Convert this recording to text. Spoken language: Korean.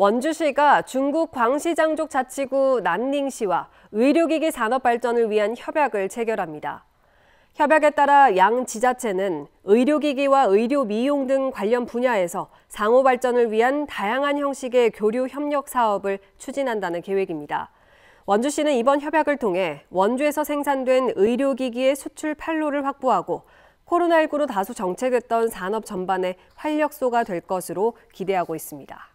원주시가 중국 광시장족 자치구 난닝시와 의료기기 산업 발전을 위한 협약을 체결합니다. 협약에 따라 양 지자체는 의료기기와 의료미용 등 관련 분야에서 상호 발전을 위한 다양한 형식의 교류 협력 사업을 추진한다는 계획입니다. 원주시는 이번 협약을 통해 원주에서 생산된 의료기기의 수출 판로를 확보하고 코로나19로 다소 정체됐던 산업 전반의 활력소가 될 것으로 기대하고 있습니다.